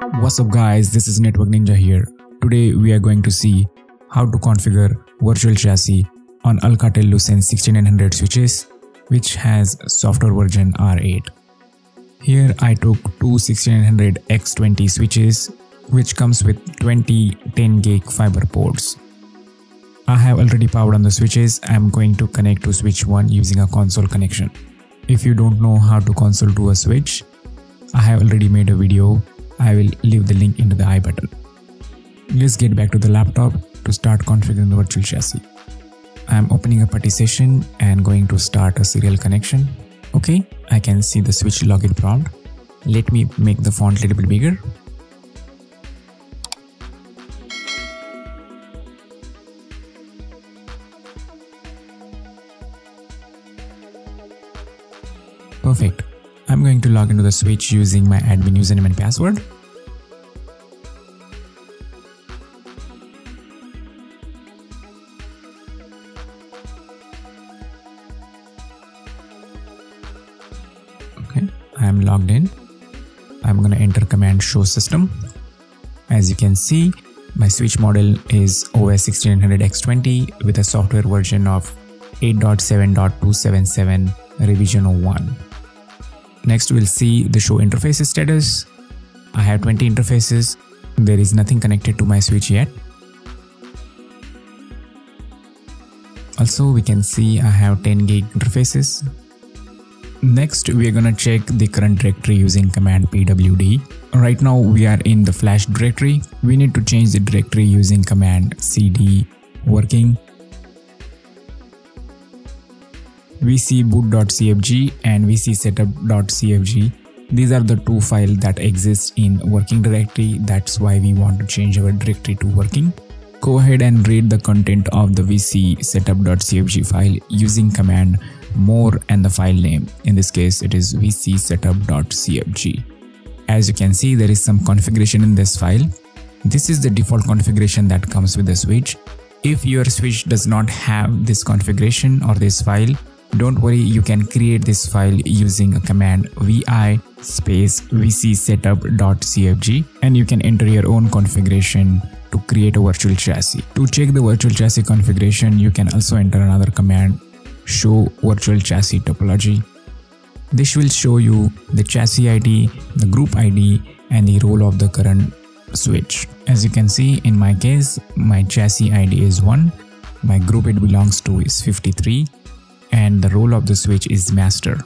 What's up guys, this is Network Ninja here. Today we are going to see how to configure virtual chassis on Alcatel Lucent 6900 switches which has software version R8. Here I took two 6900X20 switches which comes with 20 10GB fiber ports. I have already powered on the switches. I am going to connect to switch 1 using a console connection. If you don't know how to console to a switch, I have already made a video. I will leave the link into the I button. Let's get back to the laptop to start configuring the virtual chassis. I am opening a PuTTY session and going to start a serial connection. Okay, I can see the switch login prompt. Let me make the font a little bit bigger. Perfect. I'm going to log into the switch using my admin username and password. Okay, I am logged in. I'm going to enter command show system. As you can see, my switch model is OS6900X20 with a software version of 8.7.277 revision 01. Next we'll see the show interfaces status. I have 20 interfaces. There is nothing connected to my switch yet. Also we can see I have 10GB interfaces. Next we are gonna check the current directory using command pwd. Right now we are in the flash directory. We need to change the directory using command cd working. VCBoot.cfg and VCSetup.cfg. These are the two files that exist in working directory. That's why we want to change our directory to working. Go ahead and read the content of the VCSetup.cfg file using command more and the file name. In this case, it is VCSetup.cfg. As you can see, there is some configuration in this file. This is the default configuration that comes with the switch. If your switch does not have this configuration or this file, don't worry, you can create this file using a command vi space vcsetup.cfg and you can enter your own configuration to create a virtual chassis. To check the virtual chassis configuration, you can also enter another command show virtual chassis topology. This will show you the chassis ID, the group ID and the role of the current switch. As you can see, in my case, my chassis ID is 1, my group it belongs to is 53. And the role of the switch is master.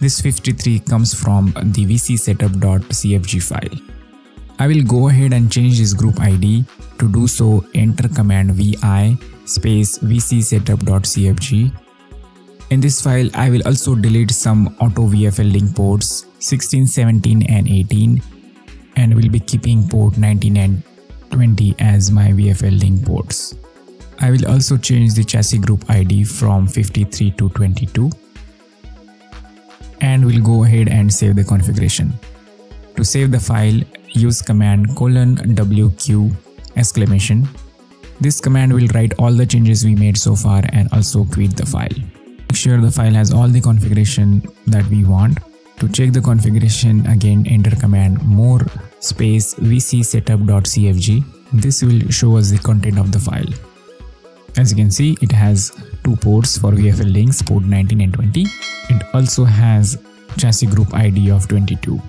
This 53 comes from the vcsetup.cfg file. I will go ahead and change this group ID. To do so, enter command vi space vcsetup.cfg. In this file, I will also delete some auto VFL link ports 16, 17 and 18 and will be keeping port 19 and 20 as my VFL link ports. I will also change the chassis group ID from 53 to 22 and we'll go ahead and save the configuration. To save the file, use command :wq !! This command will write all the changes we made so far and also quit the file. Make sure the file has all the configuration that we want. To check the configuration, again enter command more space vcsetup.cfg. This will show us the content of the file. As you can see, it has two ports for VFL links, port 19 and 20. It also has chassis group ID of 22.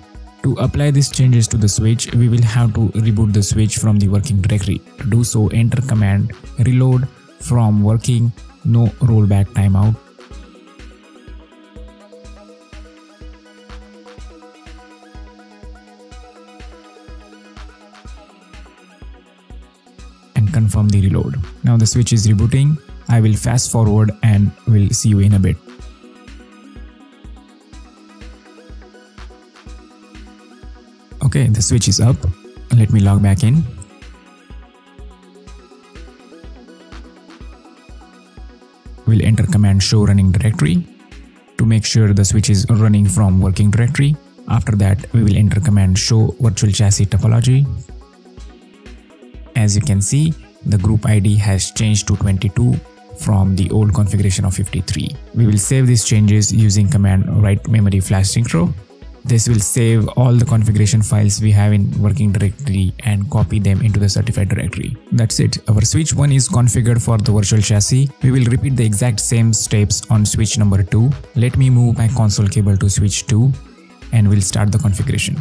To apply these changes to the switch, we will have to reboot the switch from the working directory. To do so, enter command reload from working, no rollback timeout. Confirm the reload. Now the switch is rebooting. I will fast forward and we'll see you in a bit. Okay, the switch is up. Let me log back in. We'll enter command show running directory to make sure the switch is running from working directory. After that, we will enter command show virtual chassis topology. As you can see, the group ID has changed to 22 from the old configuration of 53. We will save these changes using command write memory flash synchro. This will save all the configuration files we have in working directory and copy them into the certified directory. That's it. Our switch 1 is configured for the virtual chassis. We will repeat the exact same steps on switch number 2. Let me move my console cable to switch 2 and we'll start the configuration.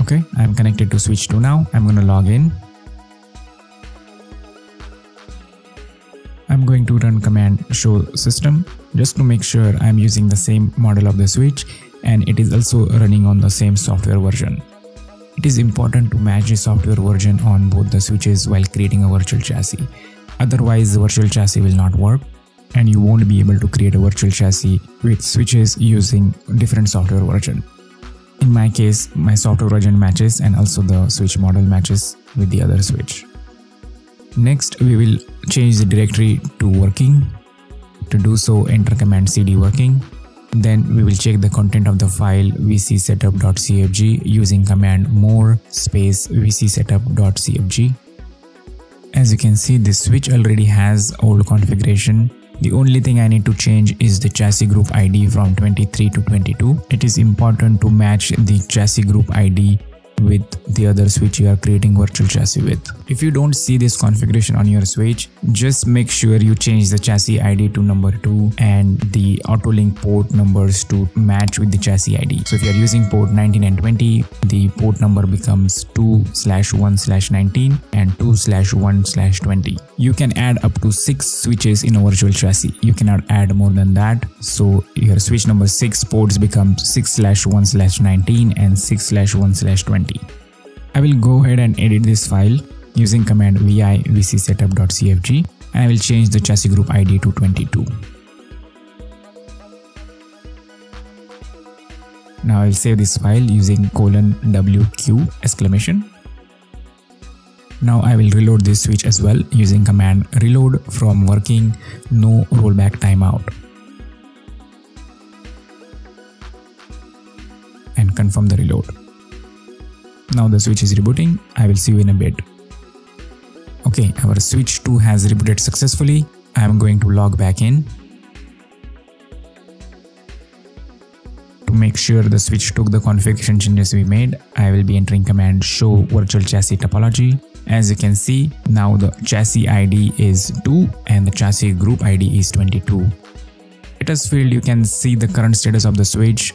Okay, I'm connected to switch 2 now. I'm going to log in. I'm going to run command show system just to make sure I'm using the same model of the switch and it is also running on the same software version. It is important to match the software version on both the switches while creating a virtual chassis. Otherwise, the virtual chassis will not work and you won't be able to create a virtual chassis with switches using different software version. In my case, my software version matches and also the switch model matches with the other switch. Next, we will change the directory to working. To do so, enter command cd working. Then we will check the content of the file VCSetup.cfg using command more space VCSetup.cfg. As you can see, this switch already has old configuration. The only thing I need to change is the chassis group ID from 23 to 22. It is important to match the chassis group ID with the other switch you are creating virtual chassis with. If you don't see this configuration on your switch, just make sure you change the chassis ID to number 2 and the autolink port numbers to match with the chassis ID. So if you are using port 19 and 20, the port number becomes 2/1/19 and 2/1/20. You can add up to 6 switches in a virtual chassis. You cannot add more than that. So your switch number 6 ports become 6/1/19 and 6/1/20. I will go ahead and edit this file using command vi vcsetup.cfg and I will change the chassis group ID to 22. Now I will save this file using $WQ! Now I will reload this switch as well using command reload from working, no rollback timeout. And confirm the reload. Now the switch is rebooting. I will see you in a bit. Okay, our switch 2 has rebooted successfully. I am going to log back in. To make sure the switch took the configuration changes we made, I will be entering command show virtual chassis topology. As you can see, now the chassis ID is 2 and the chassis group ID is 22. Status field, you can see the current status of the switch.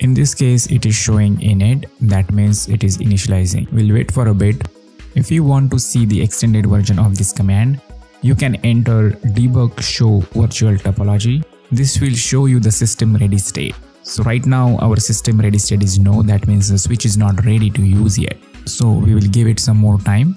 In this case, it is showing init, that means it is initializing. We'll wait for a bit. If you want to see the extended version of this command, you can enter debug show virtual topology. This will show you the system ready state. So right now our system ready state is no, that means the switch is not ready to use yet. So we will give it some more time.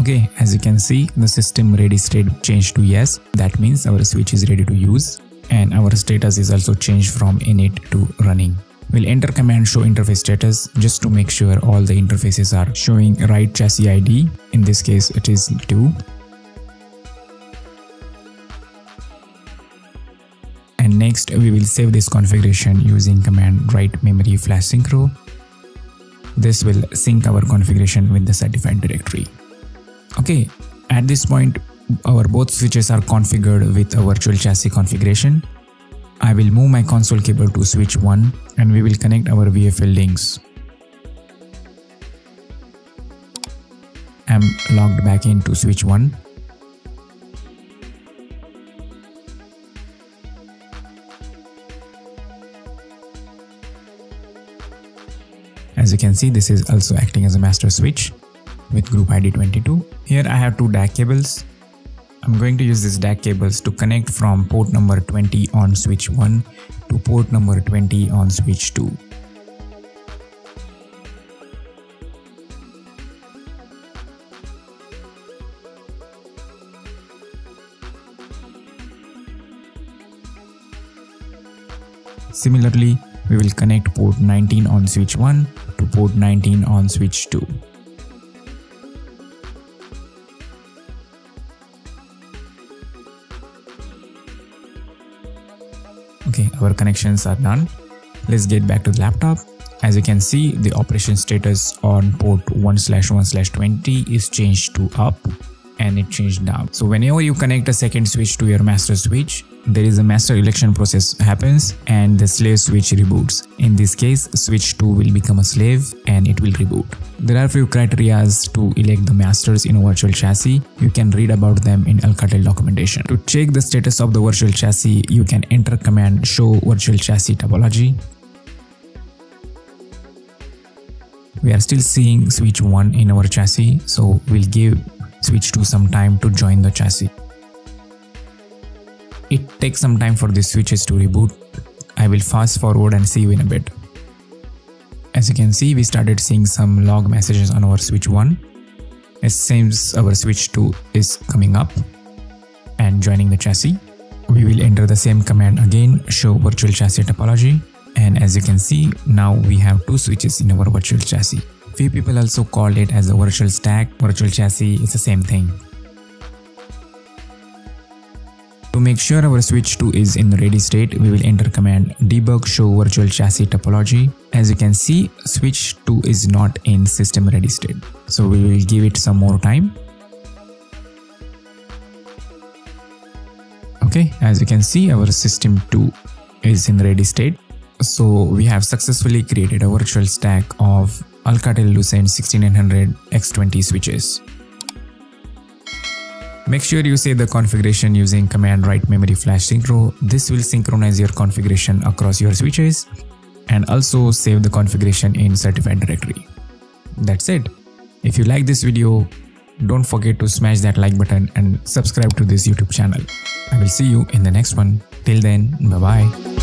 Okay, as you can see, the system ready state changed to yes, that means our switch is ready to use. And our status is also changed from init to running. We'll enter command show interface status just to make sure all the interfaces are showing right chassis ID. In this case, it is 2. And next, we will save this configuration using command write memory flash synchro. This will sync our configuration with the certified directory. Okay, at this point, our both switches are configured with a virtual chassis configuration. I will move my console cable to switch 1 and we will connect our VFL links. I'm logged back into switch 1. As you can see, this is also acting as a master switch with group ID 22. Here I have 2 DAC cables. I'm going to use these DAC cables to connect from port number 20 on switch 1 to port number 20 on switch 2. Similarly, we will connect port 19 on switch 1 to port 19 on switch 2. Okay, our connections are done. Let's get back to the laptop. As you can see, the operation status on port 1/1/20 is changed to up and it changed down. So whenever you connect a second switch to your master switch, there is a master election process happens and the slave switch reboots. In this case, switch 2 will become a slave and it will reboot. There are few criterias to elect the masters in a virtual chassis. You can read about them in Alcatel documentation. To check the status of the virtual chassis, you can enter command show virtual chassis topology. We are still seeing switch 1 in our chassis, so we'll give switch 2 some time to join the chassis. It takes some time for these switches to reboot. I will fast forward and see you in a bit. As you can see, we started seeing some log messages on our switch 1. It seems our switch 2 is coming up and joining the chassis. We will enter the same command again, show virtual chassis topology. And as you can see, now we have two switches in our virtual chassis. Few people also call it as a virtual stack. Virtual chassis is the same thing. To make sure our switch 2 is in the ready state, we will enter command debug show virtual chassis topology. As you can see, switch 2 is not in system ready state. So we will give it some more time. Okay, as you can see, our system 2 is in ready state. So we have successfully created a virtual stack of Alcatel Lucent 6900X20 switches. Make sure you save the configuration using command write memory flash synchro. This will synchronize your configuration across your switches, and also save the configuration in certified directory. That's it. If you like this video, don't forget to smash that like button and subscribe to this YouTube channel. I will see you in the next one. Till then, bye bye.